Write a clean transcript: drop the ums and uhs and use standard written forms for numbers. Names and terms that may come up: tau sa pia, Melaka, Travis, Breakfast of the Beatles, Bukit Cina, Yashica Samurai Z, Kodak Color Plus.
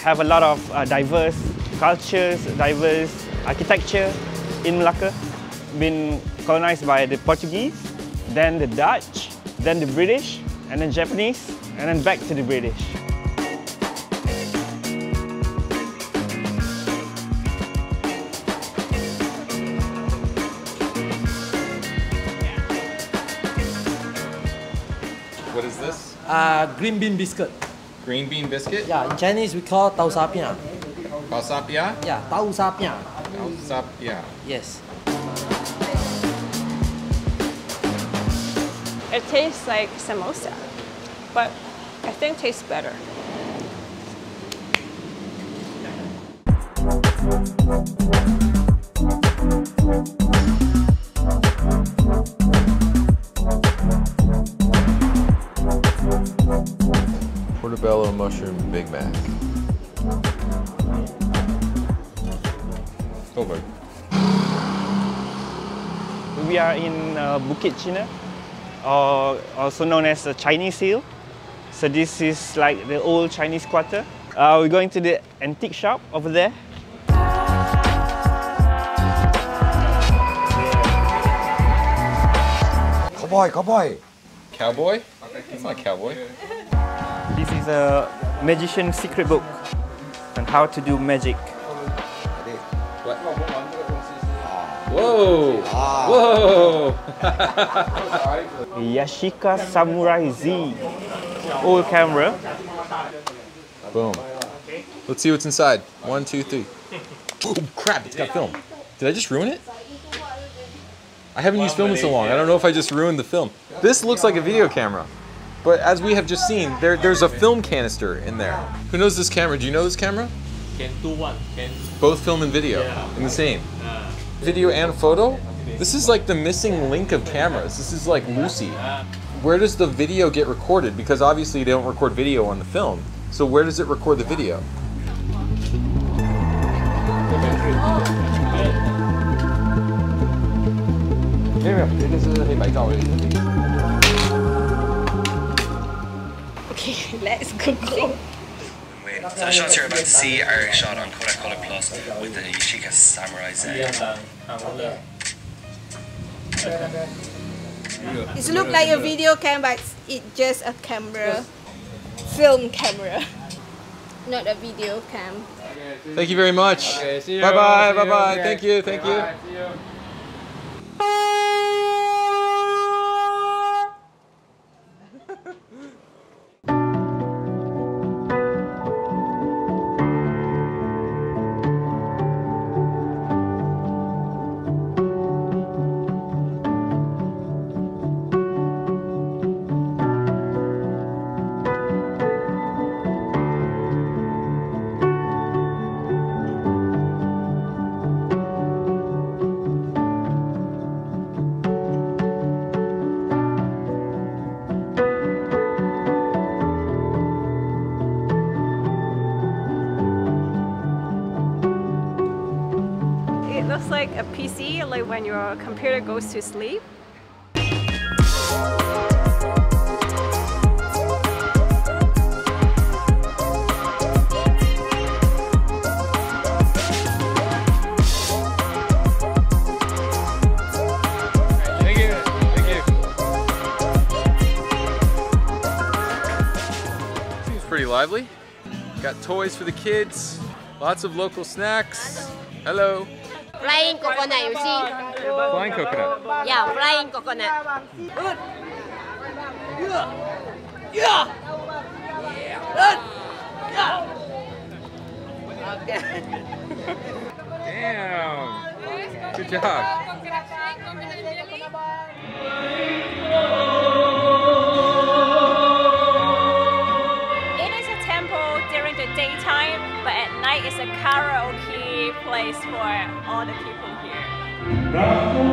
have a lot of diverse cultures, diverse architecture in Melaka. Been colonized by the Portuguese, then the Dutch, then the British, and then Japanese, and then back to the British. What is this? Green bean biscuit. Green bean biscuit? Yeah, in Chinese we call tau sa pia. Tau sa pia? Yeah, tau sa pia. Tau sa pia. Yes. It tastes like samosa, but I think it tastes better. Portobello mushroom Big Mac. Over. We are in Bukit Cina, or also known as the Chinese Hill. So this is like the old Chinese quarter. We're going to the antique shop over there. Cowboy, cowboy. Cowboy? It's not cowboy. This is a magician's secret book on how to do magic. What? Whoa! Whoa! Yashica Samurai Z. Old camera. Boom. Let's see what's inside. 1, 2, 3. Oh, crap, it's got film. Did I just ruin it? I haven't used film in so long. I don't know if I just ruined the film. This looks like a video camera. But as we have just seen, there's a film canister in there. Who knows this camera? Do you know this camera? Can do one. Both film and video in the same. Video and photo? This is like the missing link of cameras. This is like Lucy. Where does the video get recorded? Because obviously they don't record video on the film. So where does it record the video? Okay, let's go. So the shots you're about to see are shot on Kodak Color Plus with the Yashica Samurai Z. It looks like a video camera, but it's just a camera, film camera, not a video cam. Thank you very much. Okay, see you. Bye bye, bye bye. Okay. Thank you, thank you. See you. It looks like a PC, like when your computer goes to sleep. Thank you. Thank you. Seems pretty lively. Got toys for the kids, lots of local snacks. Hello. Flying coconut, you see? Flying coconut? Yeah, flying coconut. Good. Yeah. Yeah. Good. Yeah. Okay. Damn. Good job. It is a temple during the daytime, but at night it's a karaoke place for all the people here.